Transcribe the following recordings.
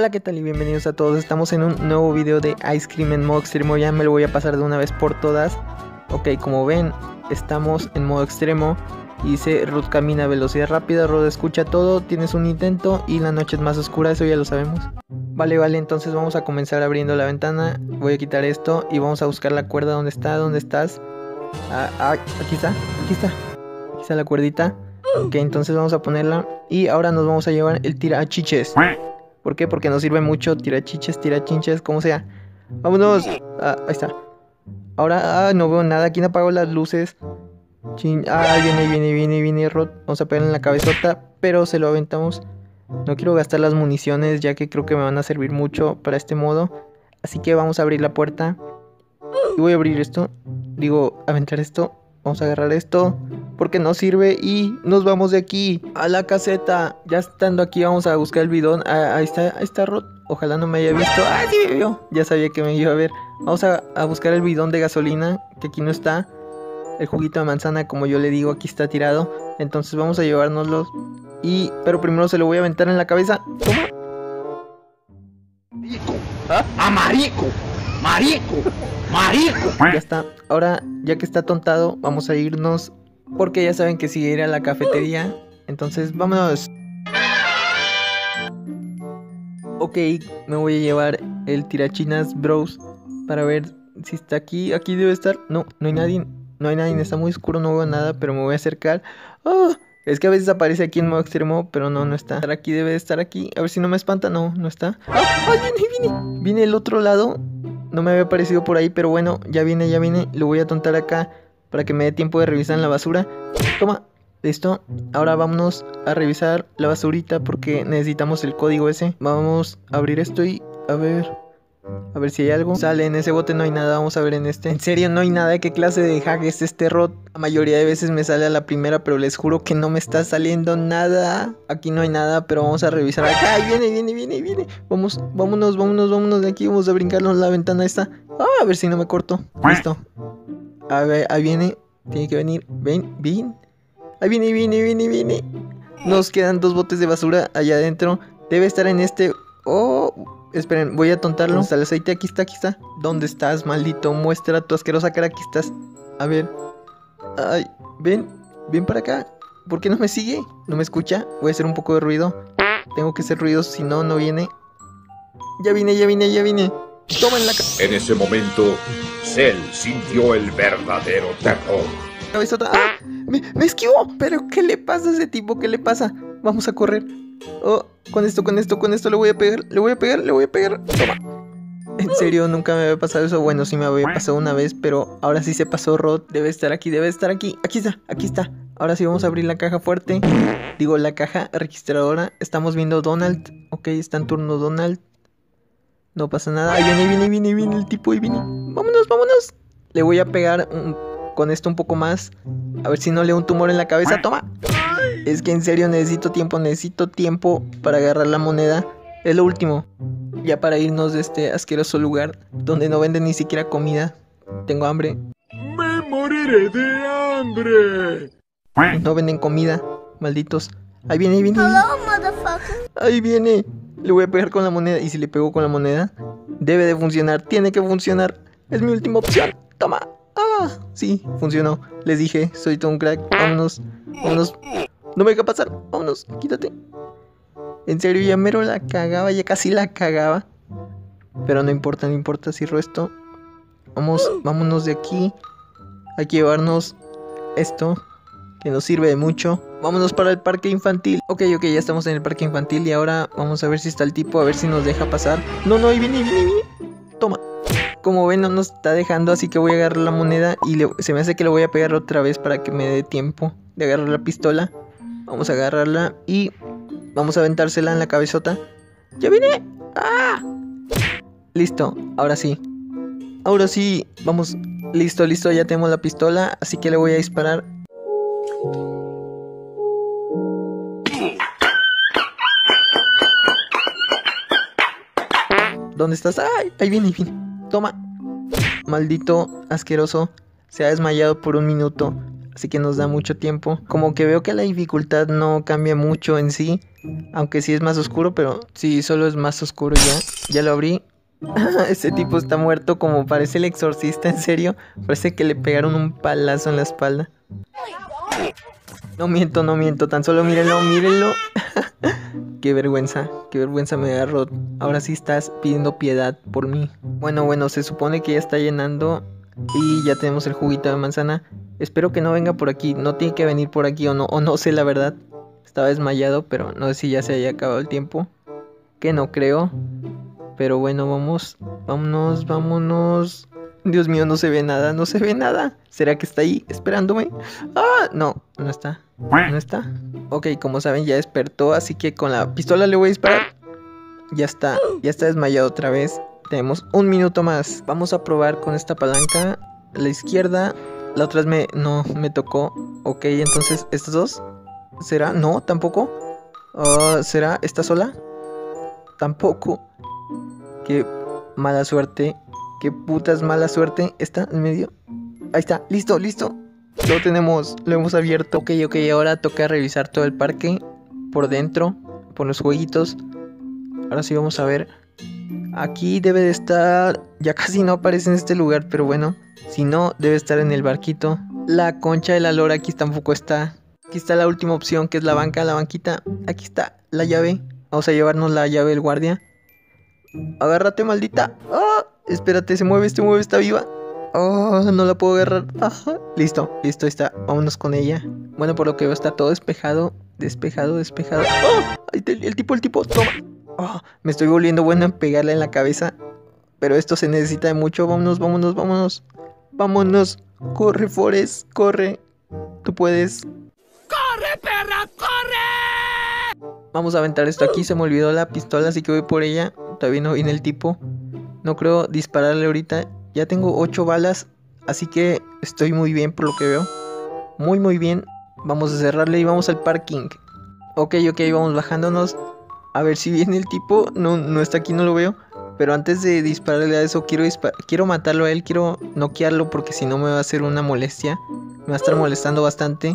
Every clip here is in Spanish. Hola, ¿qué tal? Y bienvenidos a todos. Estamos en un nuevo video de Ice Cream en modo extremo. Ya me lo voy a pasar de una vez por todas. Ok, como ven, estamos en modo extremo. Y dice, Ruth camina a velocidad rápida, Ruth escucha todo, tienes un intento y la noche es más oscura, eso ya lo sabemos. Vale, entonces vamos a comenzar abriendo la ventana. Voy a quitar esto y vamos a buscar la cuerda. ¿Dónde está? ¿Dónde estás? Aquí está, aquí está. Aquí está la cuerdita. Ok, entonces vamos a ponerla y ahora nos vamos a llevar el tirachiches. ¿Por qué? Porque nos sirve mucho, tirachiches, como sea. ¡Vámonos! Ahí está. Ahora, no veo nada, ¿quién apagó las luces? Chin. Viene Rod. Vamos a pegarle en la cabezota, pero se lo aventamos. No quiero gastar las municiones, ya que creo que me van a servir mucho para este modo. Así que vamos a abrir la puerta. Y voy a abrir esto. Digo, aventar esto. Vamos a agarrar esto, porque no sirve. Y nos vamos de aquí, a la caseta. Ya estando aquí, vamos a buscar el bidón. Ahí está Rod. Ojalá no me haya visto. ¡Ah, sí me vio! Ya sabía que me iba a ver. Vamos a buscar el bidón de gasolina, que aquí no está. El juguito de manzana, como yo le digo, aquí está tirado. Entonces vamos a llevárnoslo. Pero primero se lo voy a aventar en la cabeza. Toma. ¡Marico! Ya está. Ahora, ya que está tontado, vamos a irnos. Porque ya saben que sigue ir a la cafetería. Entonces, vámonos. Ok, me voy a llevar el tirachinas, bros. Para ver si está aquí. Aquí debe estar. No, no hay nadie. Está muy oscuro, no veo nada, pero me voy a acercar. Oh, es que a veces aparece aquí en modo extremo, pero no está. Aquí debe de estar aquí. A ver si no me espanta. No está. Viene el otro lado. No me había aparecido por ahí, pero bueno, ya viene. Lo voy a tontar acá para que me dé tiempo de revisar en la basura. Toma, listo. Ahora vámonos a revisar la basurita porque necesitamos el código ese. Vamos a abrir esto y a ver... si hay algo. Sale, en ese bote no hay nada. Vamos a ver en este. En serio, no hay nada. ¿Qué clase de hack es este, Rod? La mayoría de veces me sale a la primera, pero les juro que no me está saliendo nada. Aquí no hay nada, pero vamos a revisar acá. ¡Ay, viene! Vámonos de aquí. Vamos a brincarnos la ventana esta. A ver si no me corto. Listo. A ver, ahí viene. Tiene que venir. Ven. Ahí viene. Nos quedan dos botes de basura allá adentro. Debe estar en este. Oh... Esperen, voy a tontarlo. Está el aceite, aquí está. ¿Dónde estás, maldito? Muestra tu asquerosa cara, aquí estás. A ver. Ay, ven para acá. ¿Por qué no me sigue? ¿No me escucha? Voy a hacer un poco de ruido. Tengo que hacer ruido, si no, no viene. Ya vine. Toma en la cabeza. En ese momento, Cell sintió el verdadero terror. Cabezota. ¡Ah! Me esquivó. ¿Pero qué le pasa a ese tipo? ¿Qué le pasa? Vamos a correr. Oh, con esto le voy a pegar. Toma. En serio, nunca me había pasado eso. Bueno, sí me había pasado una vez, pero ahora sí se pasó, Rod. Debe estar aquí. Aquí está. Ahora sí vamos a abrir la caja fuerte. Digo, la caja registradora. Estamos viendo Donald. Ok, está en turno Donald. No pasa nada. Ahí viene el tipo. Vámonos. Le voy a pegar con esto un poco más. A ver si no le da un tumor en la cabeza. Toma. Es que en serio necesito tiempo para agarrar la moneda. Es lo último. Ya para irnos de este asqueroso lugar donde no venden ni siquiera comida. Tengo hambre. ¡Me moriré de hambre! No venden comida, malditos. Ahí viene. Hello, motherfucker. Ahí viene. Le voy a pegar con la moneda. Y si le pego con la moneda, debe de funcionar. Tiene que funcionar. Es mi última opción. Toma. Ah, sí, funcionó. Les dije, soy todo un crack. Vámonos. No me deja pasar, vámonos, quítate. En serio, ya mero la cagaba, ya casi la cagaba. Pero no importa, cierro esto. Vámonos de aquí. Hay que llevarnos esto, que nos sirve de mucho. Vámonos para el parque infantil. Ok, ya estamos en el parque infantil. Y ahora vamos a ver si está el tipo, a ver si nos deja pasar. No, ahí viene. Toma. Como ven, no nos está dejando, así que voy a agarrar la moneda. Y se me hace que le voy a pegar otra vez para que me dé tiempo de agarrar la pistola. Vamos a agarrarla y vamos a aventársela en la cabezota. ¡Ya viene! ¡Ah! Listo, ahora sí, vamos. Listo, ya tenemos la pistola, así que le voy a disparar. ¿Dónde estás? ¡Ay! Ahí viene. Toma. Maldito asqueroso. Se ha desmayado por un minuto. así que nos da mucho tiempo. Como que veo que la dificultad no cambia mucho en sí, aunque sí es más oscuro, pero sí, solo es más oscuro ya. Ya lo abrí. Ese tipo está muerto, como parece el exorcista, en serio. Parece que le pegaron un palazo en la espalda. No miento, no miento, tan solo mírenlo, mírenlo. Qué vergüenza me da, Ruth. Ahora sí estás pidiendo piedad por mí. Bueno, se supone que ya está llenando y ya tenemos el juguito de manzana. Espero que no venga por aquí, no tiene que venir por aquí o no sé la verdad. Estaba desmayado, pero no sé si ya se haya acabado el tiempo, que no creo. Pero bueno, vamos, vámonos. Dios mío, no se ve nada, no se ve nada. ¿Será que está ahí esperándome? ¡Ah! No, no está. ¿No está? Ok, como saben, ya despertó, así que con la pistola le voy a disparar. Ya está desmayado otra vez. Tenemos un minuto más. Vamos a probar con esta palanca. La izquierda, la otra vez no me tocó. Ok, entonces, ¿estas dos? ¿Será? No, tampoco. ¿Será esta sola? Tampoco. Qué mala suerte. Qué putas mala suerte. Está en medio. Ahí está. Listo, listo. Lo tenemos. Lo hemos abierto. Ok. Ahora toca revisar todo el parque. Por dentro. Por los jueguitos. Ahora sí vamos a ver. Aquí debe de estar. Ya casi no aparece en este lugar. Pero bueno. Si no, debe estar en el barquito. La concha de la lora. Aquí tampoco está. Aquí está la última opción, que es la banca, la banquita. Aquí está la llave. Vamos a llevarnos la llave del guardia. Agárrate, maldita. ¡Ah! Espérate, se mueve, está viva. Oh, no la puedo agarrar. Ajá. Listo, está. Vámonos con ella. Bueno, por lo que veo está todo despejado. ¡Oh! El tipo. Toma. Oh, me estoy volviendo bueno en pegarle en la cabeza. Pero esto se necesita de mucho. Vámonos. Vámonos. Corre, Forrest, corre. Tú puedes. ¡Corre, perra, corre! Vamos a aventar esto aquí. Se me olvidó la pistola, así que voy por ella. Todavía no viene el tipo. No creo dispararle ahorita. Ya tengo 8 balas. Así que estoy muy bien por lo que veo. Muy bien. Vamos a cerrarle y vamos al parking. Ok, vamos bajándonos. A ver si viene el tipo. No está aquí, no lo veo. Pero antes de dispararle a eso, quiero matarlo a él. Quiero noquearlo porque si no me va a hacer una molestia. Me va a estar molestando bastante.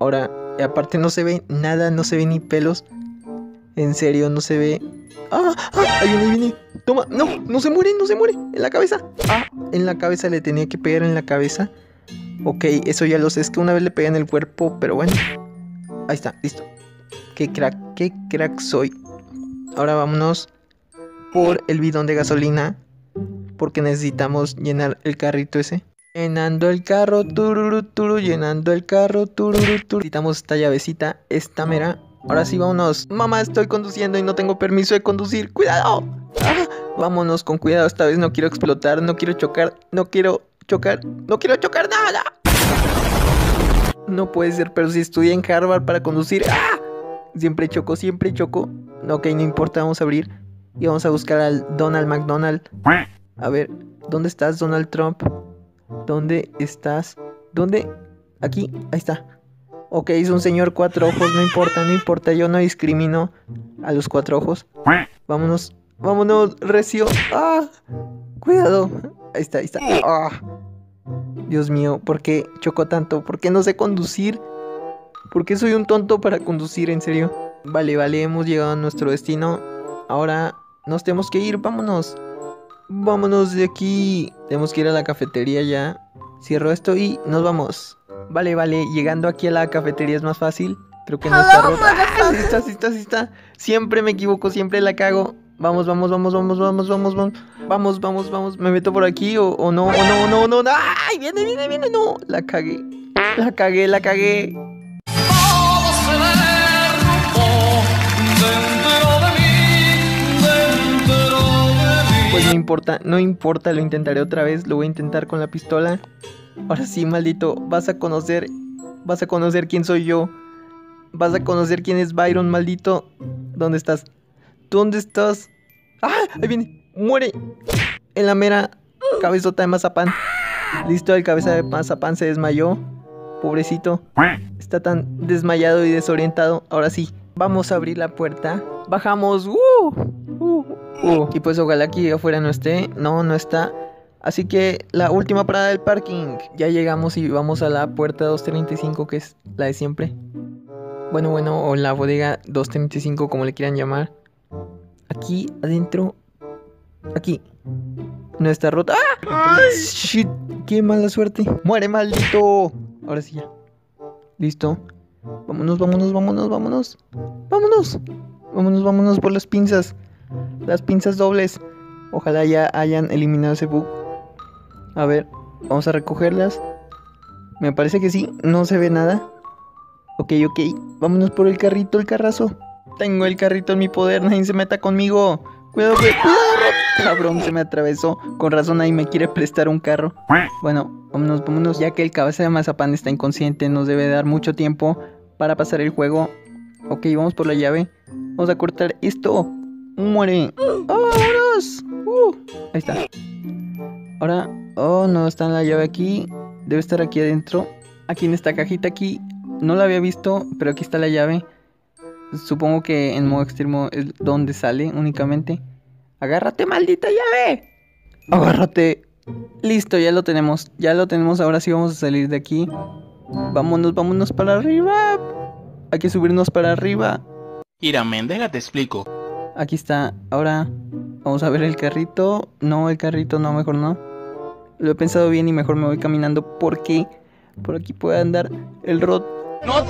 Ahora, aparte no se ve nada. No se ve ni pelos. En serio, no se ve. ¡Ah! Ahí viene. Toma, no se muere. En la cabeza. Ah, en la cabeza, le tenía que pegar en la cabeza. Ok, eso ya lo sé. Es que una vez le pegué en el cuerpo, pero bueno. Ahí está, listo. Qué crack soy. Ahora vámonos por el bidón de gasolina, porque necesitamos llenar el carrito ese. Llenando el carro, tururuturu. Necesitamos esta llavecita, esta mera. Ahora sí, vámonos. Mamá, estoy conduciendo y no tengo permiso de conducir. ¡Cuidado! ¡Ah! Vámonos con cuidado. Esta vez no quiero explotar, no quiero chocar nada. No puede ser, pero si estudié en Harvard para conducir. ¡Ah! Siempre choco. Ok, no importa, vamos a abrir. Y vamos a buscar al Donald McDonald. A ver, ¿dónde estás, Donald Trump? ¿Dónde estás? ¿Dónde? Aquí, ahí está. Ok, es un señor 4 ojos, no importa, yo no discrimino a los 4 ojos. Vámonos, recio. ¡Ah! Cuidado. Ahí está. ¡Ah! Dios mío, ¿por qué chocó tanto? ¿Por qué no sé conducir? ¿Por qué soy un tonto para conducir, en serio? Vale, hemos llegado a nuestro destino. Ahora nos tenemos que ir, vámonos. Vámonos de aquí. Tenemos que ir a la cafetería ya. Cierro esto y nos vamos. Vale, llegando aquí a la cafetería es más fácil. Creo que no está rota. ¡Ah, sí está! Siempre me equivoco, siempre la cago. Vamos. ¿Me meto por aquí o no? ¡Ay, viene! ¡No! La cagué. Todo se derrumbó dentro de mí. Pues no importa, lo intentaré otra vez. Lo voy a intentar con la pistola. Ahora sí, maldito, vas a conocer quién soy yo. Vas a conocer quién es Byron, maldito. ¿Dónde estás? ¡Ah! Ahí viene. Muere. En la mera cabezota de mazapán. Listo, el cabeza de mazapán se desmayó. Pobrecito. Está tan desmayado y desorientado. Ahora sí, vamos a abrir la puerta. Bajamos. Y pues ojalá aquí afuera no esté. No está. Así que la última parada del parking. Ya llegamos y vamos a la puerta 235, que es la de siempre. Bueno, o la bodega 235, como le quieran llamar. Aquí adentro. Aquí. Nuestra ruta. ¡Ah! ¡Ay! ¡Shit! ¡Qué mala suerte! ¡Muere, maldito! Ahora sí ya. Listo. Vámonos. Vámonos por las pinzas. Las pinzas dobles. Ojalá ya hayan eliminado ese bug. A ver, vamos a recogerlas. Me parece que sí, no se ve nada. Ok, vámonos por el carrito, el carrazo. Tengo el carrito en mi poder, nadie se meta conmigo. Cuidado, cabrón, se me atravesó. Con razón nadie me quiere prestar un carro. Bueno, vámonos, ya que el cabeza de Mazapán está inconsciente. Nos debe dar mucho tiempo para pasar el juego. Ok, vamos por la llave. Vamos a cortar esto. ¡Muere! ¡Vámonos! Ahí está. Ahora, oh, no está en la llave aquí. Debe estar aquí adentro. Aquí en esta cajita, aquí. No la había visto, pero aquí está la llave. Supongo que en modo extremo es donde sale únicamente. ¡Agárrate, maldita llave! ¡Agárrate! Listo, ya lo tenemos. Ahora sí vamos a salir de aquí. Vámonos para arriba. Hay que subirnos para arriba. Ira, Méndez, te explico. Aquí está, ahora vamos a ver el carrito. No, el carrito no, mejor no. Lo he pensado bien y mejor me voy caminando porque por aquí puede andar el Rod. No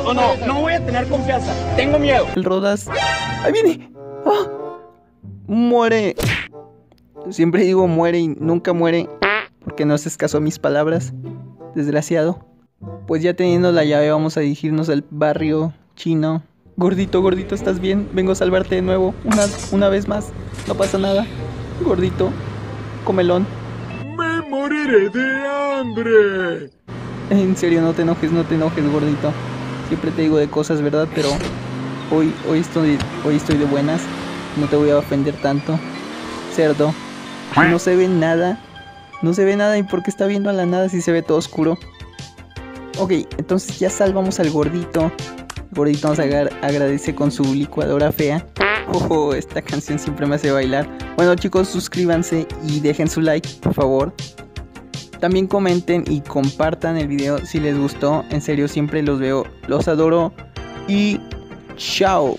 voy a tener confianza, tengo miedo. El Rodas, ahí viene. ¡Oh! Muere. Siempre digo muere y nunca muere porque no haces caso a mis palabras, desgraciado. Pues ya teniendo la llave vamos a dirigirnos al barrio chino. Gordito, ¿estás bien? Vengo a salvarte de nuevo, una vez más. No pasa nada, gordito, comelón. ¡Me moriré de hambre! En serio, no te enojes, gordito. Siempre te digo de cosas, ¿verdad? Pero hoy estoy de buenas. No te voy a ofender tanto. Cerdo, no se ve nada. ¿Y por qué está viendo a la nada si se ve todo oscuro? Ok, entonces ya salvamos al gordito. Gordito nos agradece con su licuadora fea. Ojo, esta canción siempre me hace bailar. Bueno, chicos, suscríbanse y dejen su like, por favor. También comenten y compartan el video si les gustó. En serio, siempre los veo, los adoro. Y chao.